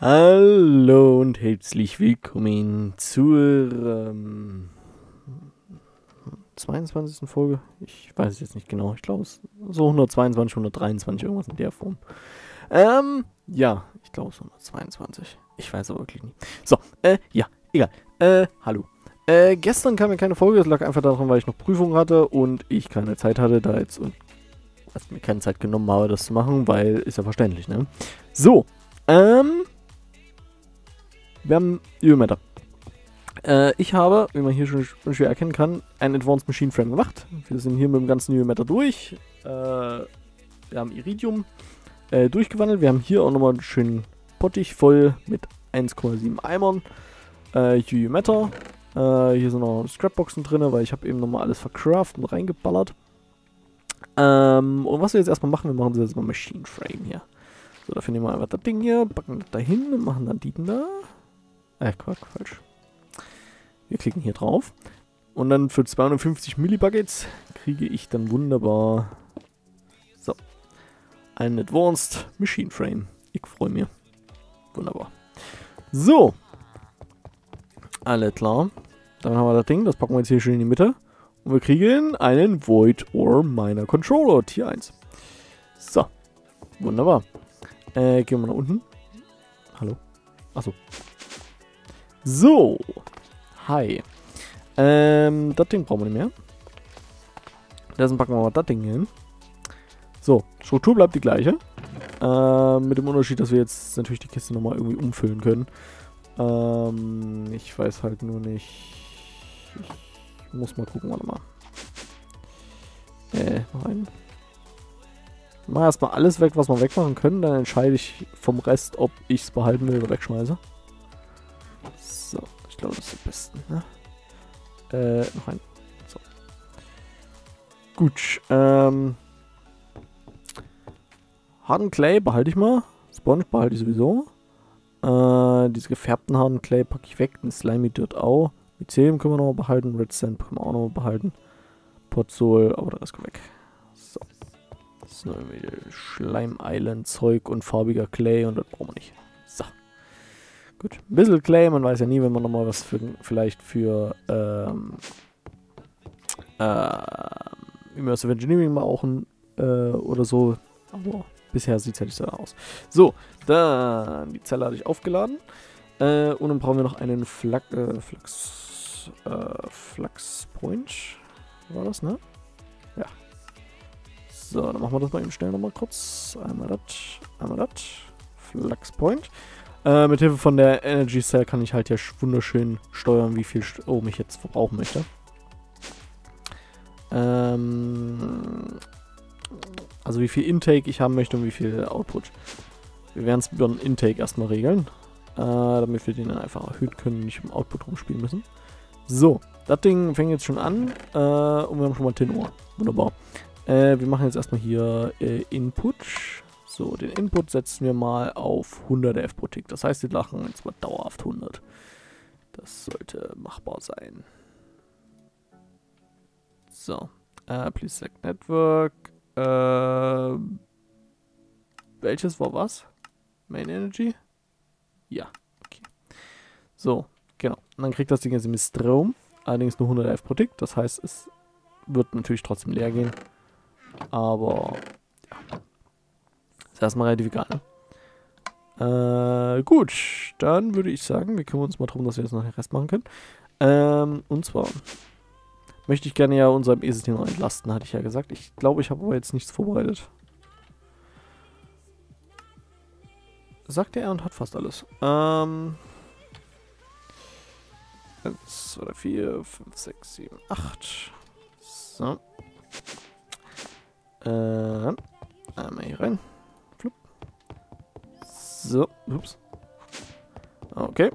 Hallo und herzlich willkommen zur 22. Folge. Ich weiß es jetzt nicht genau. Ich glaube, es so 122, 123, irgendwas in der Form. Ja, ich glaube, es 122. Ich weiß aber wirklich nicht. So, ja, egal. Hallo. Gestern kam mir keine Folge. Das lag einfach daran, weil ich noch Prüfung hatte und ich keine Zeit hatte, da jetzt und also mir keine Zeit genommen habe, das zu machen, weil ist ja verständlich, ne? So, wir haben Ölmeter. Ich habe, wie man hier schon schwer erkennen kann, einen Advanced Machine Frame gemacht. Wir sind hier mit dem ganzen Ölmeter durch. Wir haben Iridium durchgewandelt. Wir haben hier auch nochmal einen schönen Pottich voll mit 1,7 Eimern. Ölmeter. Hier sind noch Scrapboxen drin, weil ich habe eben nochmal alles vercraftet und reingeballert. Und was wir jetzt erstmal machen, wir machen jetzt mal Machine Frame hier. So, dafür nehmen wir einfach das Ding hier, packen das da hin und machen dann die da. Quatsch, falsch. Wir klicken hier drauf. Und dann für 250 Millibuckets kriege ich dann wunderbar so einen Advanced Machine Frame. Ich freue mich. Wunderbar. So. Alles klar. Dann haben wir das Ding, das packen wir jetzt hier schön in die Mitte. Und wir kriegen einen Void Ore Miner Controller, Tier 1. So. Wunderbar. Gehen wir nach unten. Hallo. Achso. So. Hi. Das Ding brauchen wir nicht mehr. Deswegen packen wir mal das Ding hin. So. Struktur bleibt die gleiche. Mit dem Unterschied, dass wir jetzt natürlich die Kiste nochmal irgendwie umfüllen können. Ich weiß halt nur nicht. Ich muss mal gucken, warte mal. Noch einen. Ich mache erstmal alles weg, was wir wegmachen können. Dann entscheide ich vom Rest, ob ich es behalten will oder wegschmeiße. So, ich glaube, das ist am besten. Ne? Noch ein. So. Gut. Harden Clay behalte ich mal. Sponge behalte ich sowieso. Diese gefärbten Harden Clay packe ich weg. Den Slimy Dirt auch. Mycelium können wir nochmal behalten. Red Sand können wir auch nochmal behalten. Potsol, aber der Rest geht weg. So. Das ist nur irgendwie Schleim-Island-Zeug und farbiger Clay und das brauchen wir nicht. So. Gut. Ein bisschen Clay, man weiß ja nie, wenn man nochmal was für, vielleicht für Immersive Engineering brauchen oder so. Aber bisher sieht es ja nicht so aus. So, dann die Zelle hatte ich aufgeladen. Und dann brauchen wir noch einen Flux Point. War das, ne? Ja. So, dann machen wir das mal eben schnell nochmal kurz. Einmal das. Flux Point. Mit Hilfe von der Energy Cell kann ich halt ja wunderschön steuern, wie viel Strom ich jetzt verbrauchen möchte. Also wie viel Intake ich haben möchte und wie viel Output. Wir werden es über den Intake erstmal regeln. Damit wir den dann einfach erhöhen können und nicht im Output rumspielen müssen. So, das Ding fängt jetzt schon an. Und wir haben schon mal 10 Uhr. Wunderbar. Wir machen jetzt erstmal hier Input. So, den Input setzen wir mal auf 100 F pro Tick. Das heißt, wir lachen jetzt mal dauerhaft 100. Das sollte machbar sein. So, please select Network. Welches war was? Main Energy? Ja, okay. So, genau. Und dann kriegt das Ding jetzt im Strom. Allerdings nur 100 F pro Tick. Das heißt, es wird natürlich trotzdem leer gehen. Aber ja. Ist erstmal relativ egal, ne? Gut, dann würde ich sagen, wir kümmern uns mal darum, dass wir jetzt noch den Rest machen können. Und zwar möchte ich gerne ja unser E-System noch entlasten, hatte ich ja gesagt. Ich glaube, ich habe aber jetzt nichts vorbereitet. Sagte er und hat fast alles. 1, 2, 4, 5, 6, 7, 8. So. Einmal hier rein. Flup. So. Ups. Okay.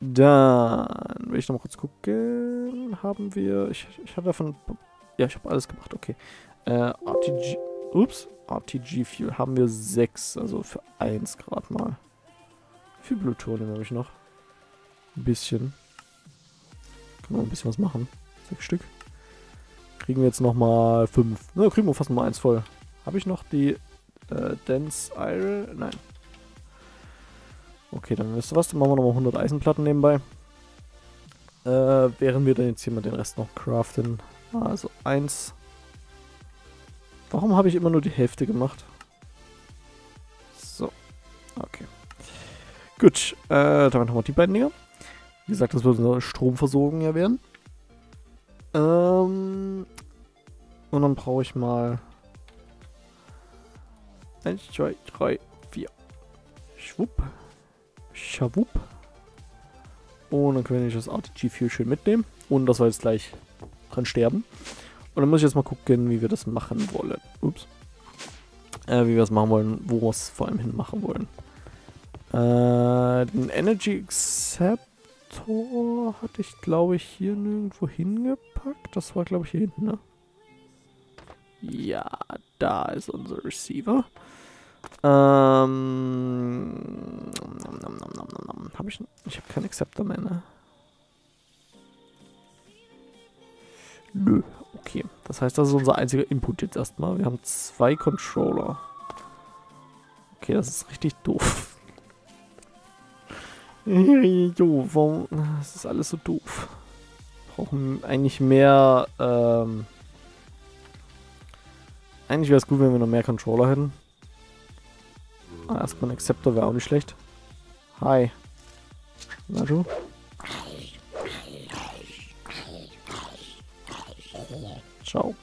Dann will ich noch mal kurz gucken. Haben wir. Ich habe davon. Ja, ich habe alles gemacht. Okay. RTG. Ups. RTG Fuel haben wir 6. Also für 1 gerade mal. Wie viel Plutonium habe ich noch? Ein bisschen. Können wir ein bisschen was machen. 6 Stück. Kriegen wir jetzt nochmal 5. Na, kriegen wir fast nochmal 1 voll. Habe ich noch die Dense Iron? Nein. Okay, dann wisst ihr was, dann machen wir nochmal 100 Eisenplatten nebenbei. Während wir dann jetzt hier mal den Rest noch craften. Also 1. Warum habe ich immer nur die Hälfte gemacht? So. Okay. Gut. Damit haben wir die beiden Dinger. Wie gesagt, das wird unsere Stromversorgung ja werden. Und dann brauche ich mal 1, 2, 3, 4. Schwupp. Schawupp. Und dann können wir das RTG-Fuel schön mitnehmen. Ohne dass wir jetzt gleich dran sterben. Und dann muss ich jetzt mal gucken, wie wir das machen wollen. Ups. Wie wir das machen wollen, wo wir es vor allem hin machen wollen. Den Energy Acceptor hatte ich, glaube ich, hier nirgendwo hingepackt. Das war, glaube ich, hier hinten, ne? Ja, da ist unser Receiver. Ich habe keinen Acceptor mehr, ne? Nö, okay. Das heißt, das ist unser einziger Input jetzt erstmal. Wir haben 2 Controller. Okay, das ist richtig doof. Jo, warum? Das ist alles so doof. Wir brauchen eigentlich mehr, eigentlich wäre es gut, wenn wir noch mehr Controller hätten. Ah, erstmal ein Acceptor wäre auch nicht schlecht. Hi. Na du? Ciao.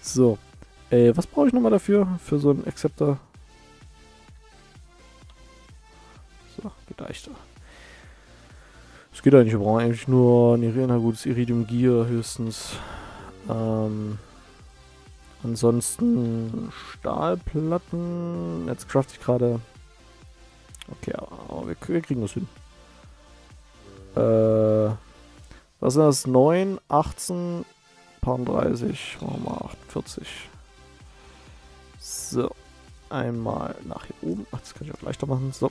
So. Was brauche ich nochmal dafür? Für so einen Acceptor? So, gedeichter. Es geht eigentlich, wir brauchen eigentlich nur ein gutes Iridium Gear höchstens. Ansonsten Stahlplatten. Jetzt crafte ich gerade. Okay, aber wir kriegen das hin. Was sind das? 9, 18, 30, machen wir mal 48. So, einmal nach hier oben. Ach, das kann ich auch leichter machen. So,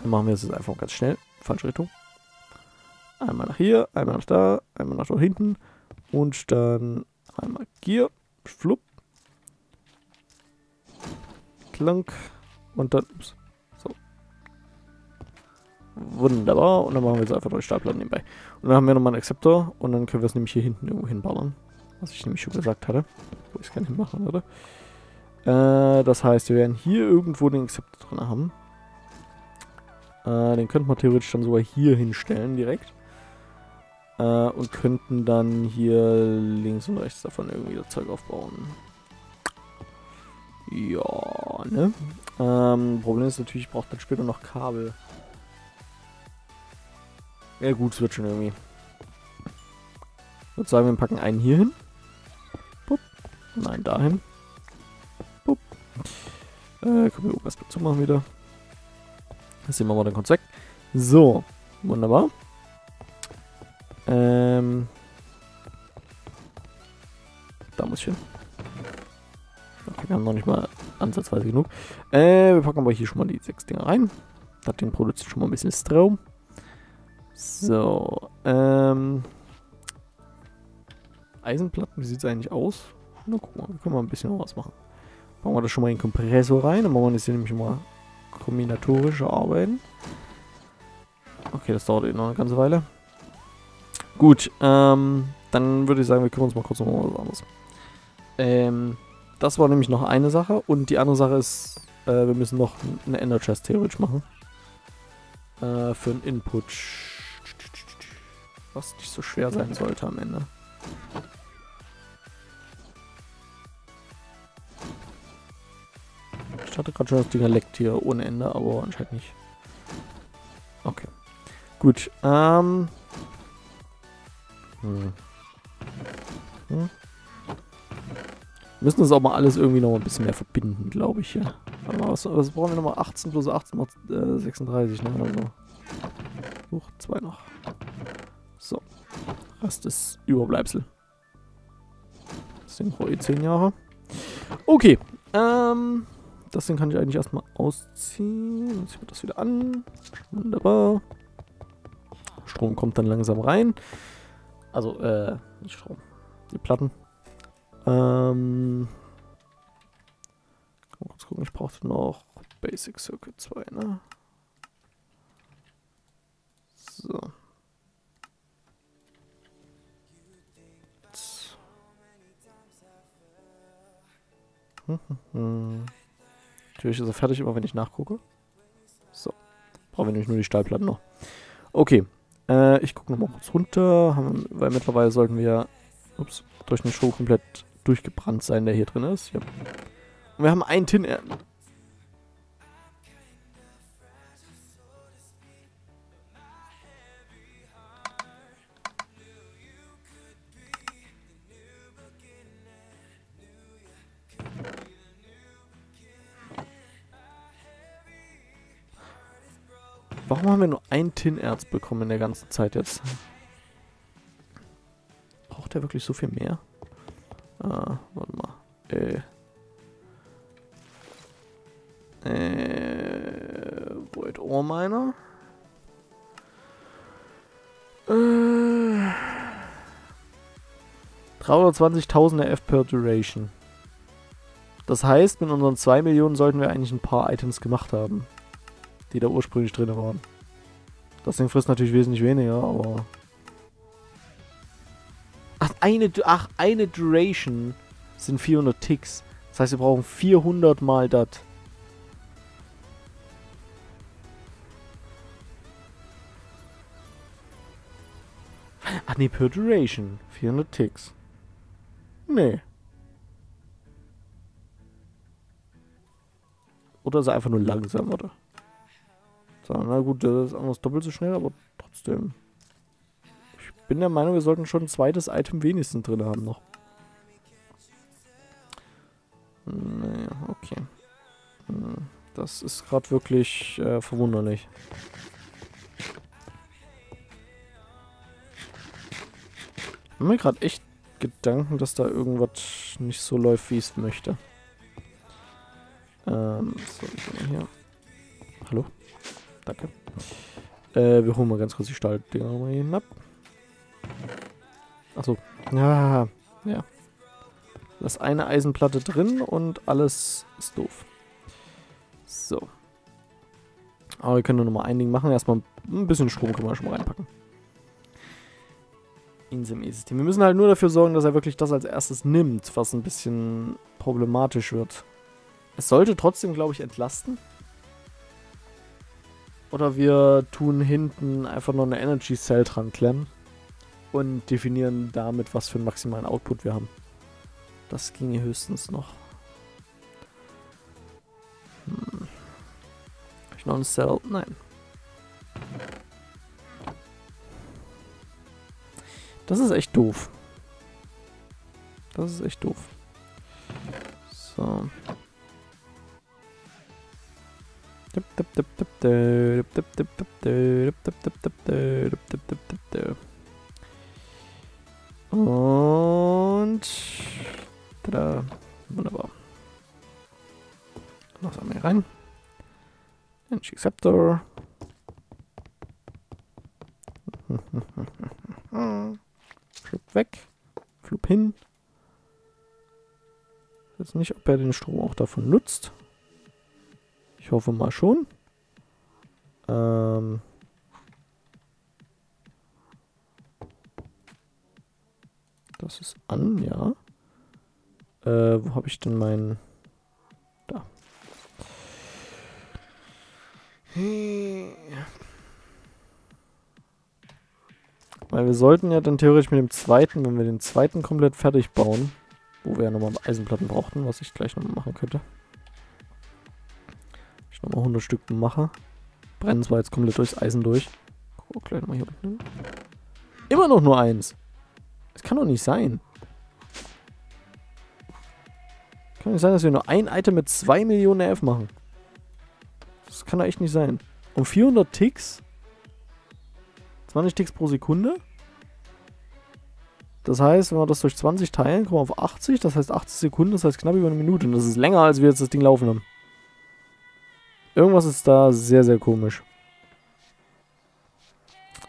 dann machen wir das jetzt einfach ganz schnell. Falsche Richtung. Einmal nach hier, einmal nach da, einmal nach dort hinten. Und dann einmal Gear. Flupp. Klank. Und dann. Ups. So. Wunderbar. Und dann machen wir jetzt einfach 3 Stahlplatten nebenbei. Und dann haben wir nochmal einen Acceptor. Und dann können wir es nämlich hier hinten irgendwo hinballern. Was ich nämlich schon gesagt hatte. Wo ich es gerne hinmachen würde. Das heißt, wir werden hier irgendwo den Acceptor drin haben. Den könnten wir theoretisch dann sogar hier hinstellen direkt. Und könnten dann hier links und rechts davon irgendwie das Zeug aufbauen. Ja, ne? Problem ist natürlich, ich brauche dann später noch Kabel. Ja gut, es wird schon irgendwie. Ich würde sagen, wir packen einen hier hin. Pupp. Und einen dahin. Pupp. Können wir oben erstmal zumachen wieder. Das sehen wir mal dann kurz weg. So, wunderbar. Da muss ich hin. Okay, wir haben noch nicht mal ansatzweise genug. Wir packen aber hier schon mal die 6 Dinger rein. Das Ding produziert schon mal ein bisschen Strom. So, Eisenplatten, wie sieht es eigentlich aus? Na guck mal, wir können mal ein bisschen noch was machen. Machen wir das schon mal in den Kompressor rein. Dann machen wir das hier nämlich mal kombinatorische Arbeiten. Okay, das dauert eben noch eine ganze Weile. Gut, dann würde ich sagen, wir kümmern uns mal kurz um was anderes. Das war nämlich noch eine Sache und die andere Sache ist, wir müssen noch eine Ender Chest theoretisch machen. Für einen Input. Was nicht so schwer sein sollte am Ende. Ich hatte gerade schon das Ding geleckt hier ohne Ende, aber anscheinend nicht. Okay. Gut, müssen das auch mal alles irgendwie noch ein bisschen mehr verbinden, glaube ich. Ja. Was brauchen wir nochmal? 18 plus 18 macht 36, ne? Also. Huch, 2 noch. So. Rest ist Überbleibsel. Das Ding braucht eh 10 Jahre. Okay. Das Ding kann ich eigentlich erstmal ausziehen. Dann ziehen wir das wieder an. Wunderbar. Strom kommt dann langsam rein. Also, nicht Strom. Die Platten. Mal kurz gucken, ich brauchte noch Basic Circuit 2, ne? Natürlich ist er fertig, immer wenn ich nachgucke. So. Brauchen wir nämlich nur die Stahlplatten noch. Okay. Ich gucke nochmal kurz runter. Weil mittlerweile sollten wir durch den Schuh komplett durchgebrannt sein, der hier drin ist. Ja. Und wir haben einen Tin. Warum haben wir nur ein Tinnerz bekommen in der ganzen Zeit jetzt? Braucht er wirklich so viel mehr? Warte mal. Void Ore Miner. $320.000 per Duration. Das heißt, mit unseren 2 Millionen sollten wir eigentlich ein paar Items gemacht haben, die da ursprünglich drin waren. Das Ding frisst natürlich wesentlich weniger, aber... Ach, eine Duration sind 400 Ticks. Das heißt, wir brauchen 400 mal das. Ach nee, per Duration. 400 Ticks. Nee. Oder ist er einfach nur langsam, oder? Na gut, das ist anders doppelt so schnell, aber trotzdem. Ich bin der Meinung, wir sollten schon ein zweites Item wenigstens drin haben noch. Naja, okay. Das ist gerade wirklich verwunderlich. Ich habe mir gerade echt Gedanken, dass da irgendwas nicht so läuft, wie ich es möchte. So, hier. Hallo? Danke. Wir holen mal ganz kurz die Stahldinger mal hinab. Achso. Ja, ja. Da ist eine Eisenplatte drin und alles ist doof. So. Aber wir können nur noch mal ein Ding machen. Erstmal ein bisschen Strom können wir schon mal reinpacken. Wir müssen halt nur dafür sorgen, dass er wirklich das als erstes nimmt, was ein bisschen problematisch wird. Es sollte trotzdem, glaube ich, entlasten. Oder wir tun hinten einfach noch eine Energy Cell dran klemmen und definieren damit, was für einen maximalen Output wir haben. Das ginge höchstens noch. Habe ich noch eine Cell? Nein. Das ist echt doof. Das ist echt doof. So. Und tada. Wunderbar. Was haben wir hier rein? Energy Acceptor. Flug weg. Flug hin. Ich weiß nicht, ob er den Strom auch davon nutzt. Ich hoffe mal schon. Das ist an, ja. Wo habe ich denn meinen... Da. Weil wir sollten ja dann theoretisch mit dem zweiten, wenn wir den zweiten komplett fertig bauen, wo wir ja nochmal Eisenplatten brauchten, was ich gleich nochmal machen könnte. Ich nochmal 100 Stück mache. Brennen zwar jetzt komplett durchs Eisen durch. Guck gleich nochmal hier unten. Immer noch nur eins. Das kann doch nicht sein. Kann nicht sein, dass wir nur ein Item mit 2 Millionen RF machen. Das kann doch echt nicht sein. Um 400 Ticks? 20 Ticks pro Sekunde? Das heißt, wenn wir das durch 20 teilen, kommen wir auf 80. Das heißt 80 Sekunden, das heißt knapp über eine Minute. Und das ist länger, als wir jetzt das Ding laufen haben. Irgendwas ist da sehr, sehr komisch.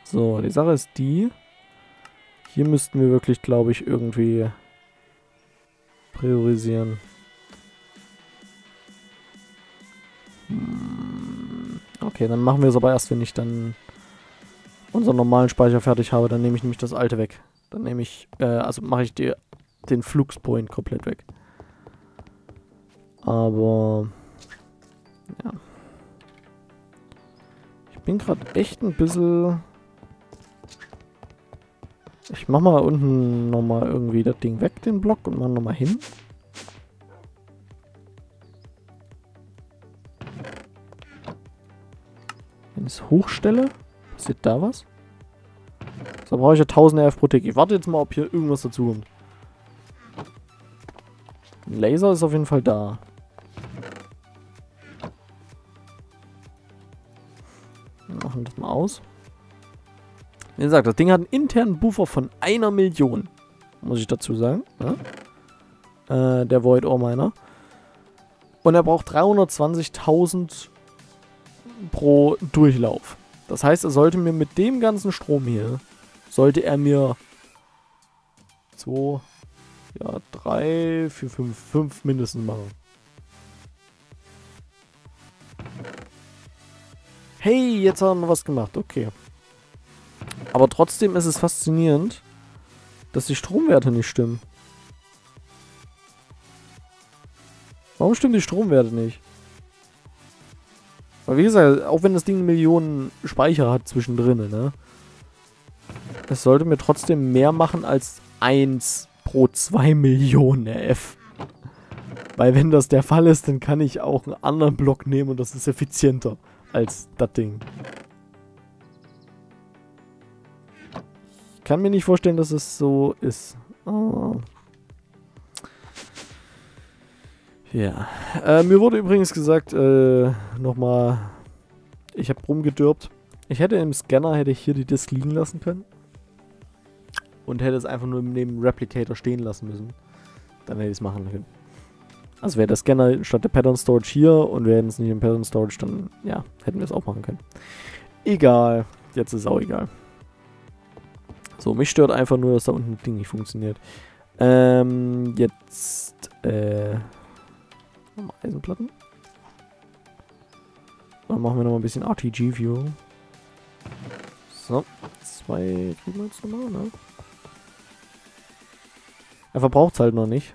So, die Sache ist die. Hier müssten wir wirklich, glaube ich, irgendwie priorisieren. Okay, dann machen wir es aber erst, wenn ich dann unseren normalen Speicher fertig habe. Dann nehme ich nämlich das alte weg. Dann nehme ich, also mache ich den Fluxpoint komplett weg. Aber ja. Ich bin gerade echt ein bisschen... Ich mach mal unten nochmal irgendwie das Ding weg, den Block, und mach nochmal hin. Wenn ich es hochstelle, passiert da was? So, brauche ich ja 1000 RF pro Tick. Ich warte jetzt mal, ob hier irgendwas dazu kommt. Ein Laser ist auf jeden Fall da. Wir machen das mal aus. Wie gesagt, das Ding hat einen internen Buffer von 1 Million. Muss ich dazu sagen. Ja? Der Void Ore Miner. Und er braucht 320.000 pro Durchlauf. Das heißt, er sollte mir mit dem ganzen Strom hier, sollte er mir 2, ja, 3, 4, 5, 5 mindestens machen. Hey, jetzt haben wir was gemacht. Okay. Aber trotzdem ist es faszinierend, dass die Stromwerte nicht stimmen. Warum stimmen die Stromwerte nicht? Weil wie gesagt, auch wenn das Ding Millionen Speicher hat zwischendrin, ne? Es sollte mir trotzdem mehr machen als 1 pro 2 Millionen RF. Weil wenn das der Fall ist, dann kann ich auch einen anderen Block nehmen und das ist effizienter als das Ding. Ich kann mir nicht vorstellen, dass es so ist. Oh. Ja. Mir wurde übrigens gesagt, nochmal, ich habe rumgedürbt. Ich hätte im Scanner, hätte ich hier die Disk liegen lassen können. Und hätte es einfach nur neben dem Replicator stehen lassen müssen. Dann hätte ich es machen können. Also wäre der Scanner statt der Pattern Storage hier und wir hätten es nicht im Pattern Storage, dann ja, hätten wir es auch machen können. Egal. Jetzt ist es auch egal. So, mich stört einfach nur, dass da unten das Ding nicht funktioniert. Jetzt, nochmal Eisenplatten. Dann machen wir nochmal ein bisschen RTG-View. So, 2 kriegen wir jetzt nochmal, ne? Er verbraucht es halt noch nicht.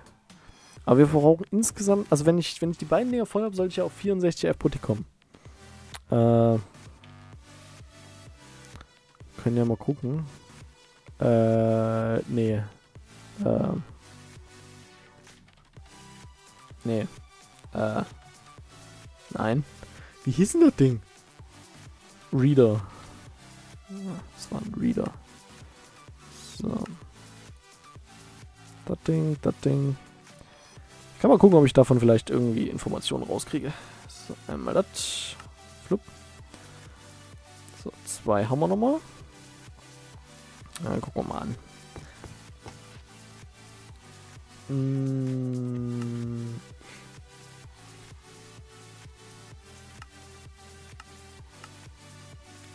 Aber wir verbrauchen insgesamt, also wenn ich die beiden Dinger voll habe, sollte ich ja auf 64 F pro Tick kommen. Können ja mal gucken. Nee. Nee. Nein. Wie hieß denn das Ding? Reader. Das war ein Reader. So. Das Ding, das Ding. Ich kann mal gucken, ob ich davon vielleicht irgendwie Informationen rauskriege. So, einmal das. Flup. So, 2 haben wir nochmal. Na, gucken wir mal an.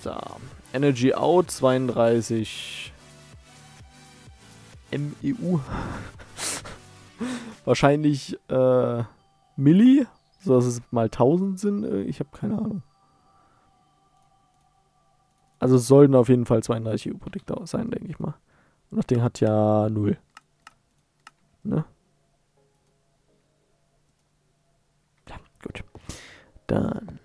So, Energy Out 32 MEU. Wahrscheinlich Milli, so dass es mal 1000 sind. Ich habe keine Ahnung. Also es sollten auf jeden Fall 32 EU-Produkte sein, denke ich mal. Und das Ding hat ja 0. Ne? Ja, gut. Dann,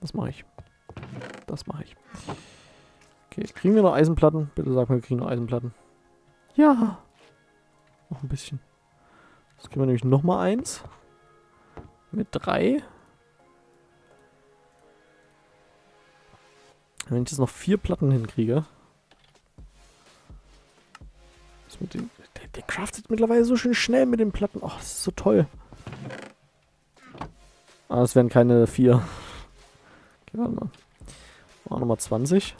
was mache ich? Das mache ich. Okay, kriegen wir noch Eisenplatten? Bitte sag mal, wir kriegen noch Eisenplatten. Ja! Noch ein bisschen. Jetzt kriegen wir nämlich nochmal 1. Mit 3. Wenn ich jetzt noch 4 Platten hinkriege. Was mit dem, der craftet mittlerweile so schön schnell mit den Platten. Oh, das ist so toll. Ah, das wären keine 4. Okay, warte mal. Machen nochmal 20.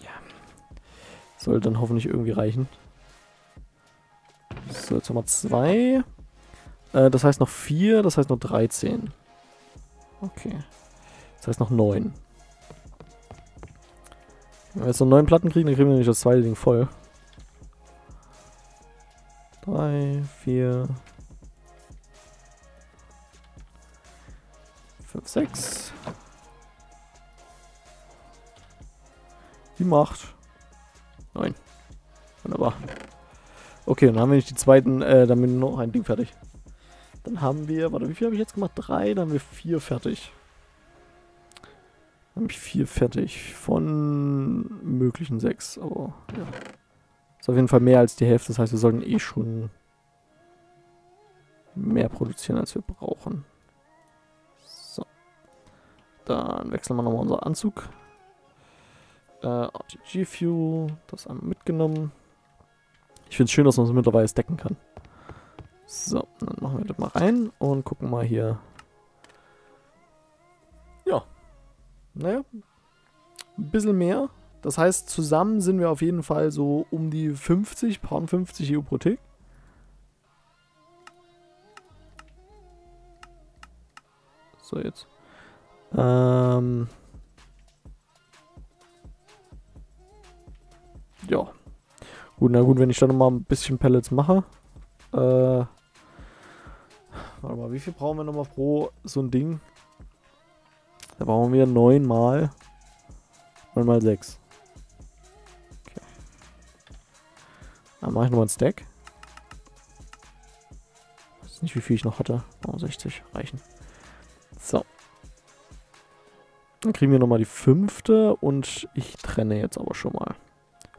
Ja. Soll dann hoffentlich irgendwie reichen. So, jetzt nochmal 2. Das heißt noch 4, das heißt noch 13. Okay. Das heißt noch 9. Wenn wir jetzt noch 9 Platten kriegen, dann kriegen wir nämlich das zweite Ding voll. 3, 4, 5, 6. Die macht Nein. Wunderbar. Okay, dann haben wir nicht die zweiten, dann haben wir noch ein Ding fertig. Dann haben wir, warte, wie viel habe ich jetzt gemacht? 3, dann haben wir 4 fertig. Dann habe ich 4 fertig. Von möglichen 6, aber ja. Ist auf jeden Fall mehr als die Hälfte, das heißt, wir sollten eh schon mehr produzieren, als wir brauchen. So. Dann wechseln wir nochmal unseren Anzug. RTG Fuel, das einmal mitgenommen. Ich finde es schön, dass man es mittlerweile stacken kann. So, dann machen wir das mal rein und gucken mal hier. Ja. Naja. Ein bisschen mehr. Das heißt, zusammen sind wir auf jeden Fall so um die 50, paar 50 EU pro Tick. So, jetzt. Ja. Gut, na gut, wenn ich dann nochmal ein bisschen Pellets mache. Warte mal, wie viel brauchen wir nochmal pro so ein Ding? Da brauchen wir 9 mal 6. Okay. Dann mache ich nochmal einen Stack. Ich weiß nicht, wie viel ich noch hatte. 60 reichen. So. Dann kriegen wir nochmal die 5. Und ich trenne jetzt aber schon mal.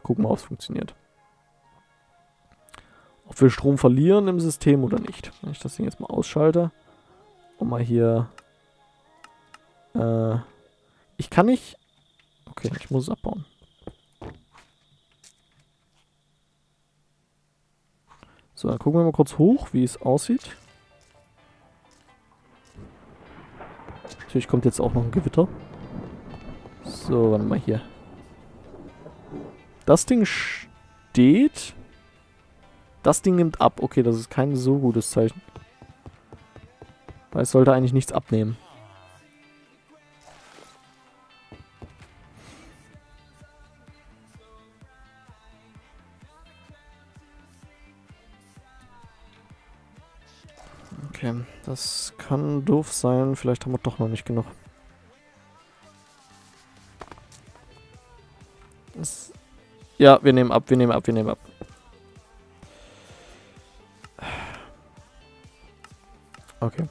Gucken wir mal, ob es funktioniert. Ob wir Strom verlieren im System oder nicht. Wenn ich das Ding jetzt mal ausschalte. Und mal hier. Ich kann nicht. Okay, ich muss es abbauen. So, dann gucken wir mal kurz hoch, wie es aussieht. Natürlich kommt jetzt auch noch ein Gewitter. So, warte mal hier. Das Ding steht. Das Ding nimmt ab. Okay, das ist kein so gutes Zeichen. Weil es sollte eigentlich nichts abnehmen. Okay, das kann doof sein. Vielleicht haben wir doch noch nicht genug. Das ja, wir nehmen ab, wir nehmen ab, wir nehmen ab. Okay.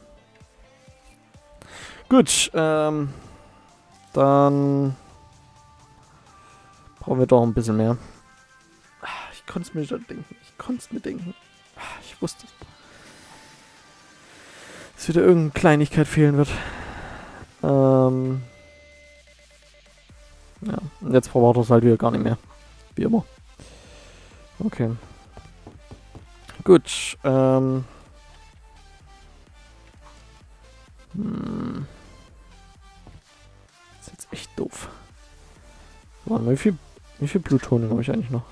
Gut, dann brauchen wir doch ein bisschen mehr. Ich konnte es mir schon denken. Ich konnte es mir denken. Ich wusste, dass wieder irgendeine Kleinigkeit fehlen wird. Ja, und jetzt brauchen wir das halt wieder gar nicht mehr. Wie immer. Okay. Gut, Das ist jetzt echt doof. Mann, wie viel Plutonium habe ich eigentlich noch?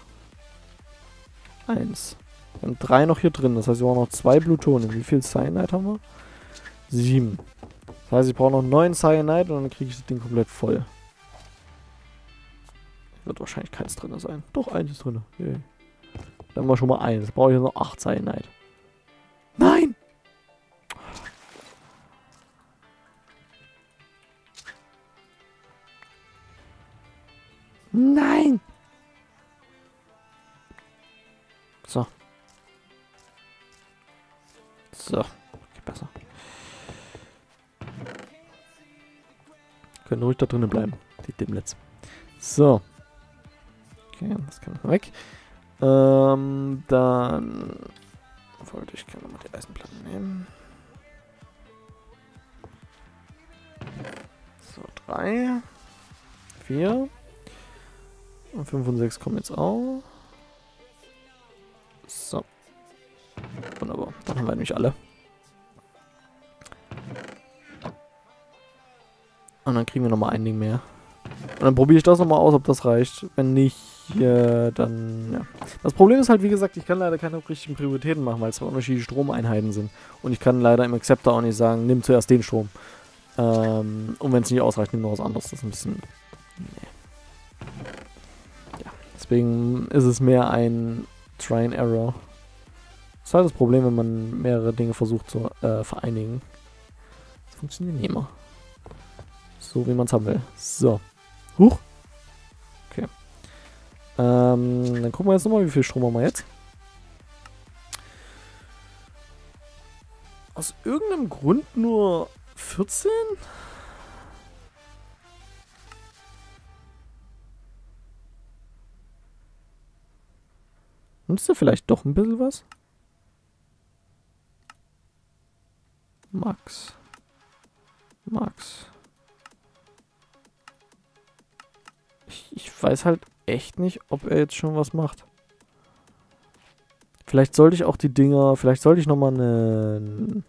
1. Wir haben 3 noch hier drin. Das heißt, wir brauchen noch 2 Plutonium. Wie viel Cyanide haben wir? 7. Das heißt, ich brauche noch 9 Cyanide und dann kriege ich das Ding komplett voll. Wird wahrscheinlich keins drin sein. Doch, eins ist drin. Yeah. Dann haben wir schon mal 1. Jetzt brauche ich noch 8 Cyanide. Nein! Nein! So. So. Okay, besser. Können ruhig da drinnen bleiben. Die Dimlets. So. Okay, das kann weg. Dann wollte ich gerne mal die Eisenplatten nehmen. So, 3. 4. Und 5 und 6 kommen jetzt auch. So. Wunderbar. Dann haben wir nämlich alle. Und dann kriegen wir nochmal ein Ding mehr. Und dann probiere ich das nochmal aus, ob das reicht. Wenn nicht, dann, ja. Das Problem ist halt, wie gesagt, ich kann leider keine richtigen Prioritäten machen, weil es zwei unterschiedliche Stromeinheiten sind. Und ich kann leider im Acceptor auch nicht sagen, nimm zuerst den Strom. Und wenn es nicht ausreicht, nimm noch was anderes. Das ist ein bisschen... Nee. Deswegen ist es mehr ein Try and Error. Das ist halt das Problem, wenn man mehrere Dinge versucht zu vereinigen. Das funktioniert nicht immer. So wie man es haben will. So. Huch. Okay. Dann gucken wir jetzt nochmal, wie viel Strom haben wir jetzt. Aus irgendeinem Grund nur 14? Nimmst du vielleicht doch ein bisschen was? Max. Ich weiß halt echt nicht, ob er jetzt schon was macht. Vielleicht sollte ich auch die Dinger... Vielleicht sollte ich nochmal eine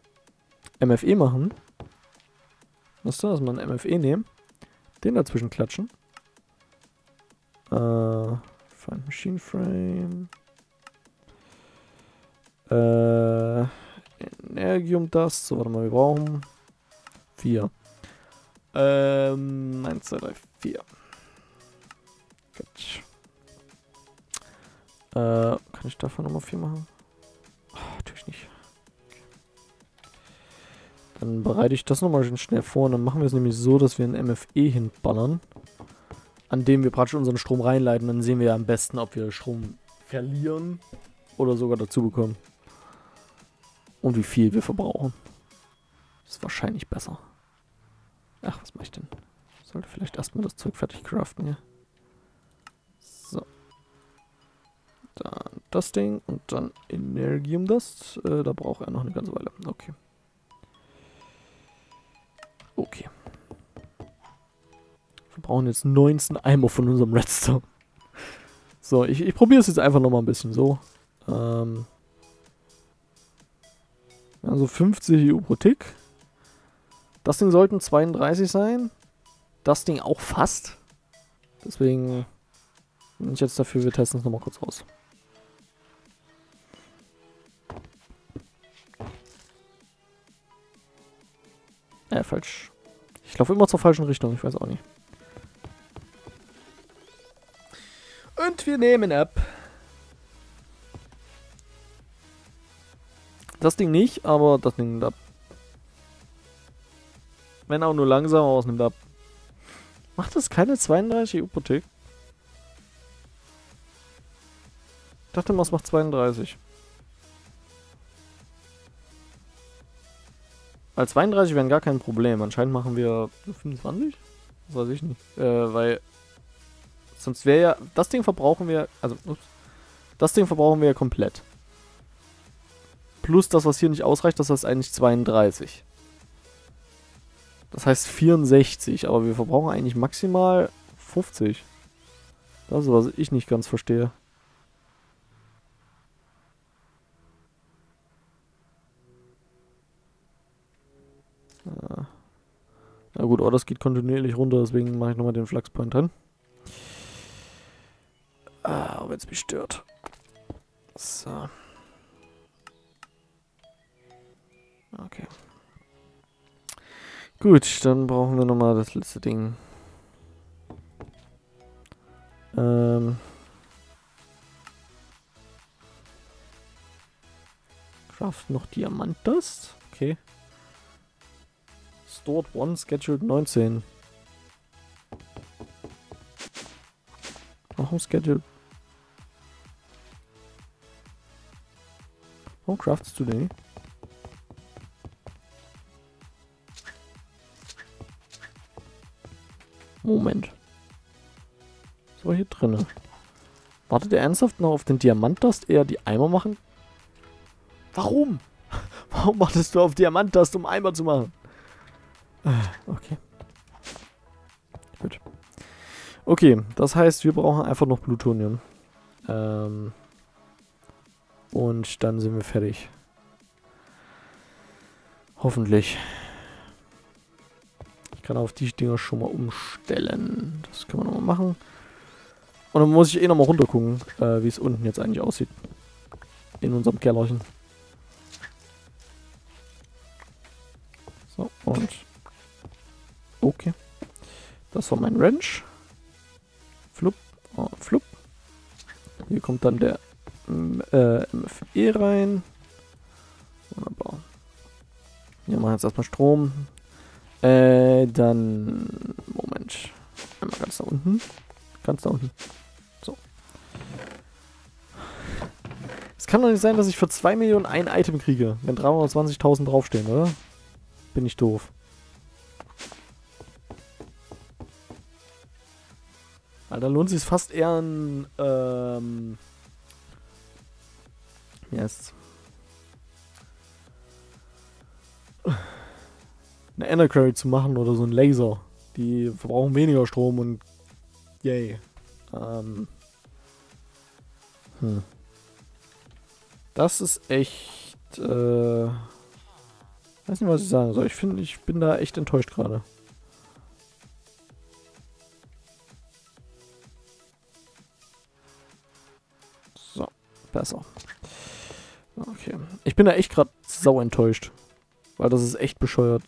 MFE machen. Was ist das? Mal eine MFE nehmen. Den dazwischen klatschen. Find Machine Frame. Energium Dust. So, warte mal, wir brauchen 4. 1, 2, 3, 4. Gut. Kann ich davon nochmal 4 machen? Oh, natürlich nicht. Okay. Dann bereite ich das nochmal schnell vor und dann machen wir es nämlich so, dass wir ein MFE hinballern, an dem wir praktisch unseren Strom reinleiten. Dann sehen wir ja am besten, ob wir Strom verlieren oder sogar dazu bekommen. Und wie viel wir verbrauchen. Das ist wahrscheinlich besser. Ach, was mache ich denn? Ich sollte vielleicht erstmal das Zeug fertig craften hier. So. Dann das Ding und dann Energium Dust. Da braucht er noch eine ganze Weile. Okay. Okay. Wir brauchen jetzt 19 Eimer von unserem Redstone. So, ich probiere es jetzt einfach nochmal ein bisschen so. Also 50 EU pro Tick. Das Ding sollten 32 sein. Das Ding auch fast. Deswegen bin ich jetzt dafür, wir testen es nochmal kurz aus. Falsch. Ich laufe immer zur falschen Richtung, ich weiß auch nicht. Und wir nehmen ab. Das Ding nicht, aber das Ding nimmt ab. Wenn auch nur langsam, aber es nimmt ab. Macht das keine 32 EU pro Tick? Ich dachte mal, es macht 32. Weil 32 wären gar kein Problem. Anscheinend machen wir 25? Das weiß ich nicht. Weil sonst wäre ja... Das Ding verbrauchen wir... Also, ups, das Ding verbrauchen wir ja komplett. Plus das, was hier nicht ausreicht, das heißt eigentlich 32. Das heißt 64, aber wir verbrauchen eigentlich maximal 50. Das ist, was ich nicht ganz verstehe. Na gut, oh, das geht kontinuierlich runter, deswegen mache ich nochmal den Flux-Point drin. Aber jetzt mich stört. So. Okay. Gut, dann brauchen wir nochmal das letzte Ding. Craft noch Diamantdust. Okay. Stored 1, Scheduled 19. Warum Scheduled? Warum craftest du den? Moment. So, hier drinne. Wartet ihr ernsthaft noch auf den Diamantdust, eher die Eimer machen? Warum? Warum wartest du auf Diamantdust, um Eimer zu machen? Okay. Gut. Okay, das heißt, wir brauchen einfach noch Plutonium. Und dann sind wir fertig. Hoffentlich. Ich kann auf die Dinger schon mal umstellen. Das können wir nochmal machen. Und dann muss ich eh nochmal runter gucken, wie es unten jetzt eigentlich aussieht. In unserem Kellerchen. So, und... Okay. Das war mein Wrench. Flup. Oh, flup. Hier kommt dann der MFE rein. Wunderbar. Wir machen jetzt erstmal Strom. Dann... Moment. Einmal ganz da unten. So. kann doch nicht sein, dass ich für 2 Millionen ein Item kriege, wenn 320.000 draufstehen, oder? Bin ich doof. Alter, lohnt sich fast eher ein, yes. Eine Enerquarry zu machen oder so ein Laser. Die verbrauchen weniger Strom und yay. Das ist echt, weiß nicht, was ich sagen soll. Ich finde, ich bin da echt enttäuscht gerade. So, besser. Okay. Ich bin da echt gerade sau enttäuscht. Weil das ist echt bescheuert.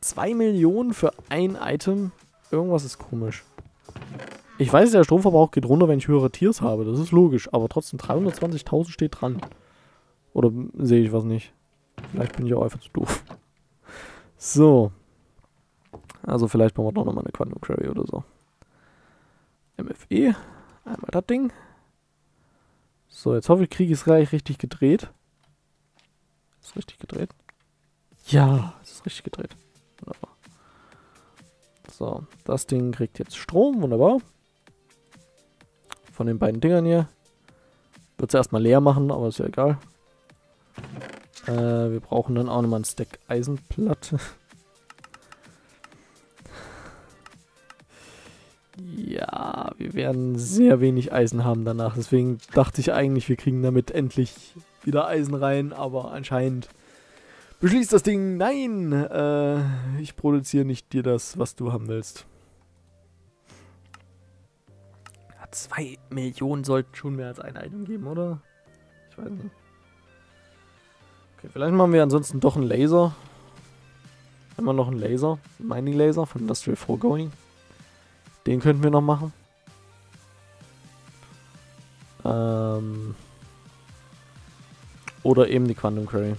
2 Millionen für ein Item? Irgendwas ist komisch. Ich weiß, der Stromverbrauch geht runter, wenn ich höhere Tiers habe. Das ist logisch. Aber trotzdem, 320.000 steht dran. Oder sehe ich was nicht? Vielleicht bin ich auch einfach zu doof. So. Also vielleicht machen wir doch nochmal eine Quantum Query oder so. MFE. Einmal das Ding. So, jetzt hoffe ich, kriege ich es gleich richtig gedreht. Ist es richtig gedreht? Ja, es ist richtig gedreht. Wunderbar. So, das Ding kriegt jetzt Strom. Wunderbar. Von den beiden Dingern hier. Wird es erstmal leer machen, aber ist ja egal. Wir brauchen dann auch nochmal einen Stack Eisenplatte. Ja, wir werden sehr wenig Eisen haben danach. Deswegen dachte ich eigentlich, wir kriegen damit endlich wieder Eisen rein. Aber anscheinend beschließt das Ding, nein, ich produziere nicht dir das, was du haben willst. Ja, 2 Millionen sollten schon mehr als ein Item geben, oder? Ich weiß nicht. Okay, vielleicht machen wir ansonsten doch einen Laser. Immer noch einen Laser, Mining Laser von Industrial Foregoing. Den könnten wir noch machen. Oder eben die Quantum Query.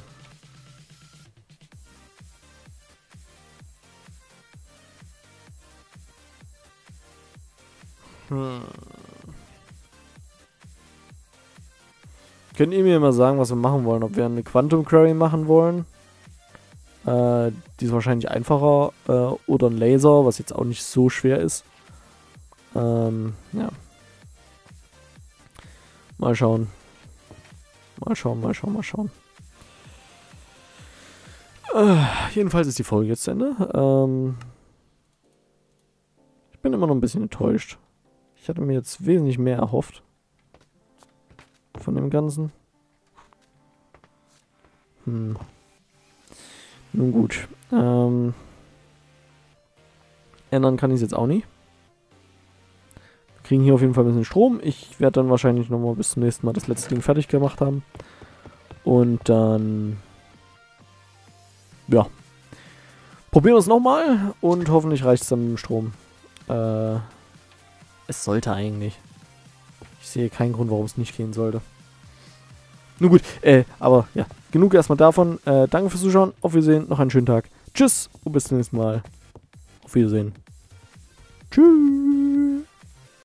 Könnt ihr mir mal sagen, was wir machen wollen? Ob wir eine Quantum Query machen wollen? Die ist wahrscheinlich einfacher. Oder ein Laser, was jetzt auch nicht so schwer ist. Ja. Mal schauen. Mal schauen. Jedenfalls ist die Folge jetzt zu Ende. Ich bin immer noch ein bisschen enttäuscht. Ich hatte mir jetzt wesentlich mehr erhofft. Von dem Ganzen. Nun gut. Ändern kann ich es jetzt auch nicht. Wir kriegen hier auf jeden Fall ein bisschen Strom. Ich werde dann wahrscheinlich nochmal bis zum nächsten Mal das letzte Ding fertig gemacht haben. Und dann... ja. Probieren wir es nochmal. Und hoffentlich reicht es dann mit dem Strom. Es sollte eigentlich. Ich sehe keinen Grund, warum es nicht gehen sollte. Nun gut, aber ja, genug erstmal davon. Danke fürs Zuschauen, auf Wiedersehen, noch einen schönen Tag. Tschüss und bis zum nächsten Mal. Auf Wiedersehen. Tschüss.